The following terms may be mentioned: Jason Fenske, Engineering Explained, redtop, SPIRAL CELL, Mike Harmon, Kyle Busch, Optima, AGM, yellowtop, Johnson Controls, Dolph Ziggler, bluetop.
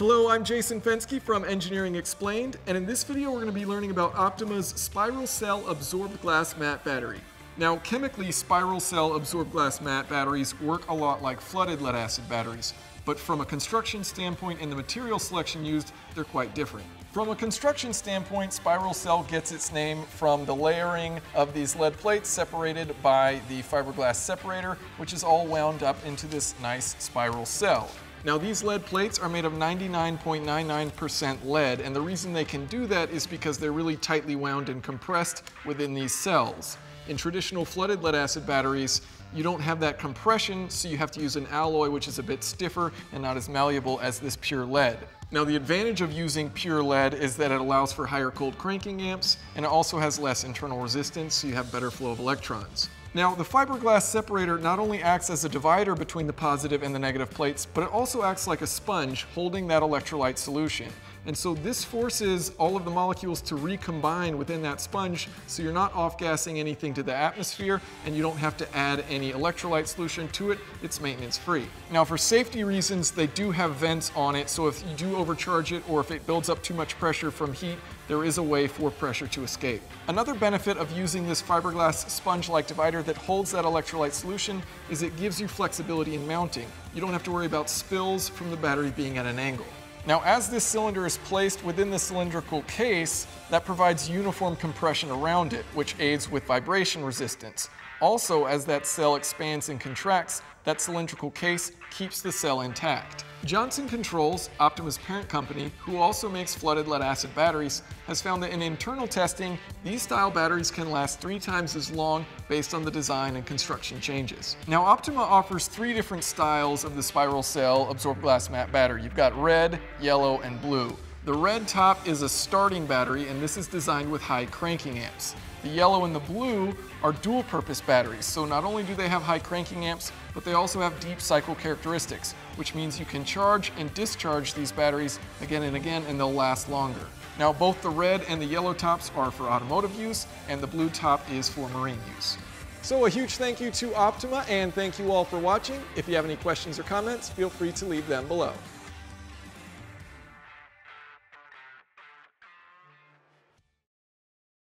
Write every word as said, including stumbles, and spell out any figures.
Hello, I'm Jason Fenske from Engineering Explained, and in this video we're going to be learning about Optima's spiral cell absorbed glass matte battery. Now, chemically, spiral cell absorbed glass matte batteries work a lot like flooded lead acid batteries, but from a construction standpoint and the material selection used, they're quite different. From a construction standpoint, spiral cell gets its name from the layering of these lead plates separated by the fiberglass separator, which is all wound up into this nice spiral cell. Now, these lead plates are made of ninety-nine point nine nine percent lead, and the reason they can do that is because they're really tightly wound and compressed within these cells. In traditional flooded lead acid batteries, you don't have that compression, so you have to use an alloy which is a bit stiffer and not as malleable as this pure lead. Now, the advantage of using pure lead is that it allows for higher cold cranking amps, and it also has less internal resistance, so you have better flow of electrons. Now, the fiberglass separator not only acts as a divider between the positive and the negative plates, but it also acts like a sponge holding that electrolyte solution. And so this forces all of the molecules to recombine within that sponge, so you're not off-gassing anything to the atmosphere, and you don't have to add any electrolyte solution to it. It's maintenance-free. Now, for safety reasons, they do have vents on it, so if you do overcharge it or if it builds up too much pressure from heat, there is a way for pressure to escape. Another benefit of using this fiberglass sponge-like divider that holds that electrolyte solution is it gives you flexibility in mounting. You don't have to worry about spills from the battery being at an angle. Now, as this cylinder is placed within the cylindrical case, that provides uniform compression around it, which aids with vibration resistance. Also, as that cell expands and contracts, that cylindrical case keeps the cell intact. Johnson Controls, Optima's parent company, who also makes flooded lead-acid batteries, has found that in internal testing, these style batteries can last three times as long based on the design and construction changes. Now, Optima offers three different styles of the spiral cell absorbed glass matte battery. You've got red, yellow, and blue. The red top is a starting battery, and this is designed with high cranking amps. The yellow and the blue are dual-purpose batteries, so not only do they have high cranking amps, but they also have deep cycle characteristics, which means you can charge and discharge these batteries again and again, and they'll last longer. Now, both the red and the yellow tops are for automotive use, and the blue top is for marine use. So a huge thank you to Optima, and thank you all for watching. If you have any questions or comments, feel free to leave them below.